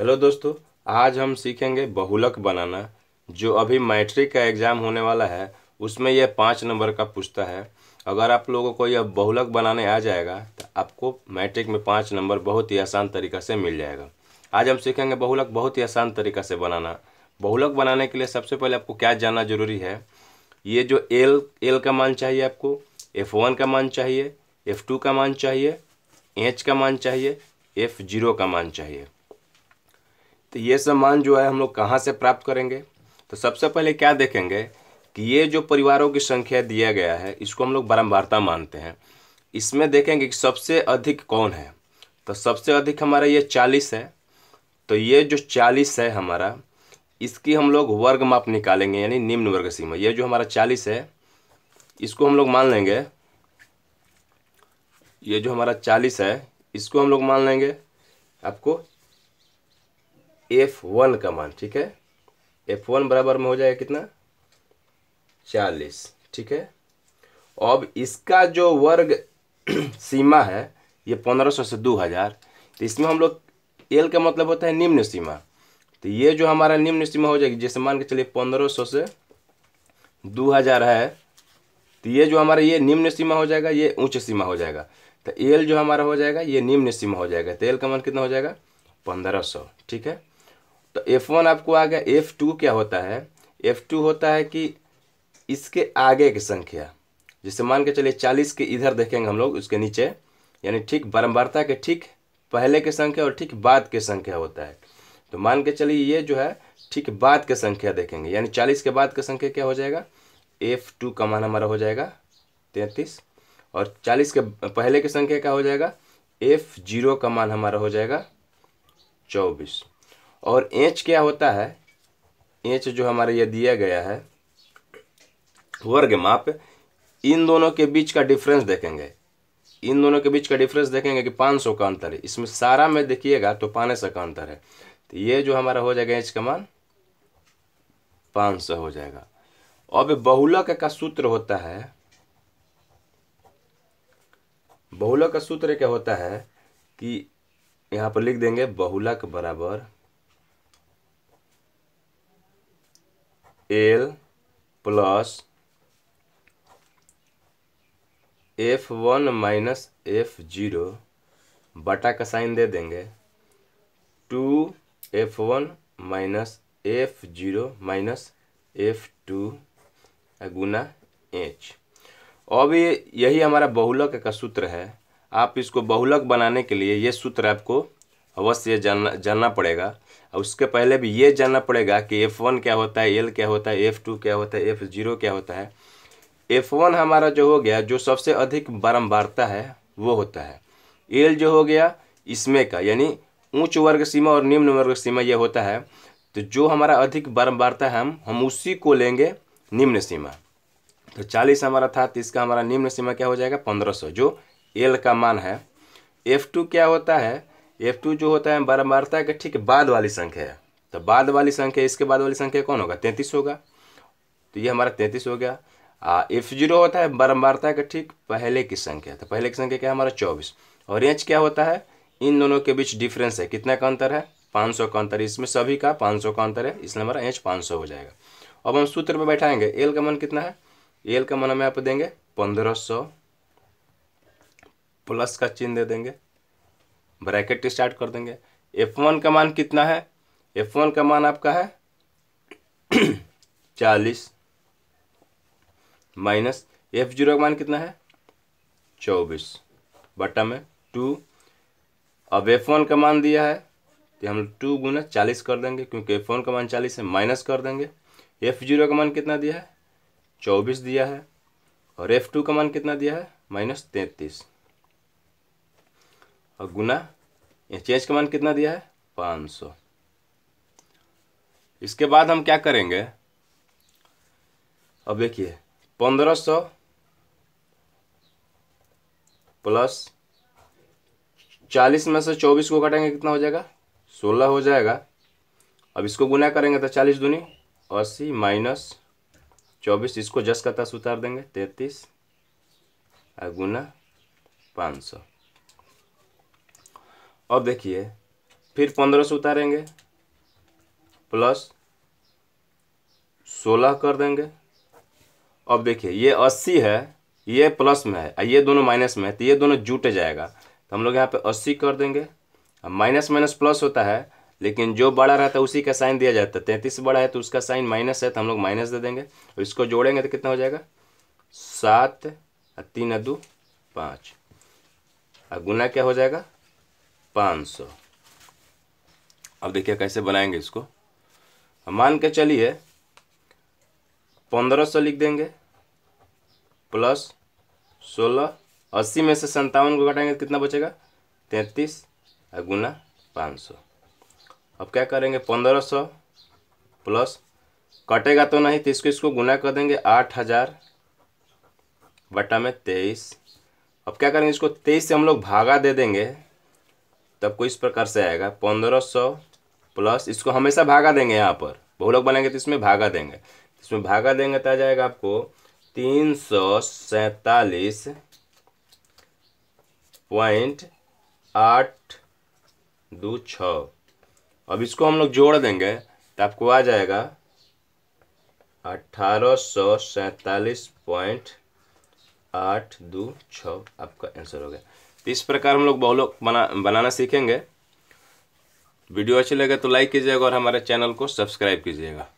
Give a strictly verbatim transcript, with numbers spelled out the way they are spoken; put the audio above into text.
Hello दोस्तों, आज हम सीखेंगे बहुलक बनाना। जो अभी मैट्रिक का एग्ज़ाम होने वाला है उसमें यह पाँच नंबर का पूछता है। अगर आप लोगों को यह बहुलक बनाने आ जाएगा तो आपको मैट्रिक में पाँच नंबर बहुत ही आसान तरीक़ा से मिल जाएगा। आज हम सीखेंगे बहुलक बहुत ही आसान तरीक़ा से बनाना। बहुलक बनाने के लिए सबसे पहले आपको क्या जानना ज़रूरी है, ये जो एल एल का मान चाहिए आपको, एफ वन का मान चाहिए, एफ टू का मान चाहिए, एच का मान चाहिए, एफ जीरो का मान चाहिए। तो ये सब मान जो है हम लोग कहाँ से प्राप्त करेंगे, तो सबसे पहले क्या देखेंगे कि ये जो परिवारों की संख्या दिया गया है इसको हम लोग बारंबारता मानते हैं। इसमें देखेंगे कि सबसे अधिक कौन है, तो सबसे अधिक हमारा ये चालीस है। तो ये जो चालीस है हमारा, इसकी हम लोग वर्ग माप निकालेंगे, यानी निम्न वर्ग सीमा। ये जो हमारा चालीस है इसको हम लोग मान लेंगे, ये जो हमारा चालीस है इसको हम लोग मान लेंगे आपको एफ वन का मान। ठीक है, एफ वन बराबर में हो जाएगा कितना, चालीस। ठीक है, अब इसका जो वर्ग सीमा है ये पंद्रह सौ से दो हज़ार। तो इसमें हम लोग एल का मतलब होता है निम्न सीमा। तो ये जो हमारा निम्न सीमा हो जाएगी, जैसे मान के चलिए पंद्रह सौ से दो हज़ार है, तो ये जो हमारा ये निम्न सीमा हो जाएगा, ये उच्च सीमा हो जाएगा। तो एल जो हमारा हो जाएगा ये निम्न सीमा हो जाएगा। तो एल का मान कितना हो जाएगा, पंद्रह सौ। ठीक है, तो एफ वन आपको आ गया। एफ टू क्या होता है, एफ टू होता है कि इसके आगे की संख्या, जैसे मान के चलिए चालीस के इधर देखेंगे हम लोग, उसके नीचे, यानी ठीक बारंबारता के ठीक पहले के संख्या और ठीक बाद के संख्या होता है। तो मान के चलिए ये जो है ठीक बाद के संख्या देखेंगे, यानी चालीस के बाद की संख्या क्या हो जाएगा, एफ टू का मान हमारा हो जाएगा तैंतीस, और चालीस के पहले की संख्या क्या हो जाएगा, एफ ज़ीरो का मान हमारा हो जाएगा चौबीस। और एच क्या होता है, एच जो हमारे ये दिया गया है वर्ग माप, इन दोनों के बीच का डिफरेंस देखेंगे। इन दोनों के बीच का डिफरेंस देखेंगे कि पाँच सौ का अंतर है। इसमें सारा में देखिएगा तो पाँच सौ का अंतर है। तो ये जो हमारा हो जाएगा एच का मान पाँच सौ हो जाएगा। अब बहुलक का सूत्र होता है, बहुलक का सूत्र क्या होता है कि यहाँ पर लिख देंगे बहुलक बराबर L plus F one minus F zero बटा का साइन दे देंगे two F one minus F zero minus F two गुना एच। अब यही हमारा बहुलक का सूत्र है। आप इसको बहुलक बनाने के लिए ये सूत्र आपको अवश्य जानना जानना पड़ेगा। और उसके पहले भी ये जानना पड़ेगा कि एफ़ वन क्या होता है, एल क्या होता है, एफ़ टू क्या होता है, एफ़ ज़ीरो क्या होता है। एफ़ वन हमारा जो हो गया, जो सबसे अधिक बारंबारता है वो होता है। एल जो हो गया इसमें का, यानी ऊंच वर्ग सीमा और निम्न वर्ग सीमा ये होता है। तो जो हमारा अधिक बारंबारता है हम हम उसी को लेंगे निम्न सीमा। तो चालीस हमारा था, तो इसका हमारा निम्न सीमा क्या हो जाएगा, पंद्रह सौ जो एल का मान है। एफ टू क्या होता है, एफ टू जो होता है बारंबारता के ठीक बाद वाली संख्या है। तो बाद वाली संख्या, इसके बाद वाली संख्या कौन होगा, तैंतीस होगा। तो ये हमारा तैंतीस हो गया। आ, एफ ज़ीरो होता है बारंबारता के ठीक पहले की संख्या। तो पहले की संख्या क्या है हमारा चौबीस। और एच क्या होता है, इन दोनों के बीच डिफरेंस है, कितना का अंतर है, पाँच सौ का अंतर। इसमें सभी का पाँच सौ का अंतर है, इसलिए हमारा एच पाँच सौ हो जाएगा। अब हम सूत्र में बैठाएंगे। एल का मान कितना है, एल का मान हम यहाँ पर देंगे पंद्रह सौ, प्लस का चिन्ह दे देंगे, ब्रैकेट स्टार्ट कर देंगे। एफ वन का मान कितना है, एफ वन का मान आपका है चालीस माइनस एफ जीरो का मान कितना है चौबीस बटा में टू। अब एफ वन का मान दिया है तो हम टू गुना चालीस कर देंगे, क्योंकि एफ वन का मान चालीस है, माइनस कर देंगे। एफ जीरो का मान कितना दिया है, चौबीस दिया है, और एफ टू का मान कितना दिया है, माइनस तैंतीस, और गुना एच का मान कितना दिया है पाँच सौ। इसके बाद हम क्या करेंगे, अब देखिए पंद्रह सौ प्लस चालीस में से चौबीस को घटाएंगे, कितना हो जाएगा सोलह हो जाएगा। अब इसको गुना करेंगे तो चालीस दूनी अस्सी माइनस चौबीस, इसको जस का तस उतार देंगे तैंतीस, और गुना पाँच सौ। अब देखिए फिर पंद्रह से उतारेंगे प्लस सोलह कर देंगे। अब देखिए ये अस्सी है, ये प्लस में है, ये दोनों माइनस में है, तो ये दोनों जुट जाएगा। तो हम लोग यहाँ पे अस्सी कर देंगे। अब माइनस माइनस प्लस होता है, लेकिन जो बड़ा रहता है उसी का साइन दिया जाता है। तैंतीस बड़ा है तो उसका साइन माइनस है, तो हम लोग माइनस दे देंगे। और इसको जोड़ेंगे तो कितना हो जाएगा, सात तीन दो पाँच, और गुना क्या हो जाएगा, पाँच सौ। अब देखिए कैसे बनाएंगे इसको। मान के चलिए पंद्रह सौ लिख देंगे प्लस सोलह, अस्सी में से संतावन को घटाएंगे तो कितना बचेगा, तैंतीस और गुना पाँच सौ। अब क्या करेंगे, पंद्रह सौ प्लस कटेगा तो नहीं, तो इसको इसको गुना कर देंगे आठ हज़ार बटा में तेईस। अब क्या करेंगे, इसको तेईस से हम लोग भागा दे देंगे, तब को इस प्रकार से आएगा पंद्रह सौ प्लस, इसको हमेशा भागा देंगे। यहाँ पर बहुलक बनेंगे तो इसमें भागा देंगे, इसमें भागा देंगे तो आ जाएगा आपको तीन सौ सैंतालीस पॉइंट आठ दो छः। अब इसको हम लोग जोड़ देंगे तो आपको आ जाएगा अठारह सौ सैंतालीस पॉइंट आठ दो छः, आपका आंसर हो गया। तो इस प्रकार हम लोग बहुलक बना बनाना सीखेंगे। वीडियो अच्छी लगे तो लाइक कीजिएगा और हमारे चैनल को सब्सक्राइब कीजिएगा।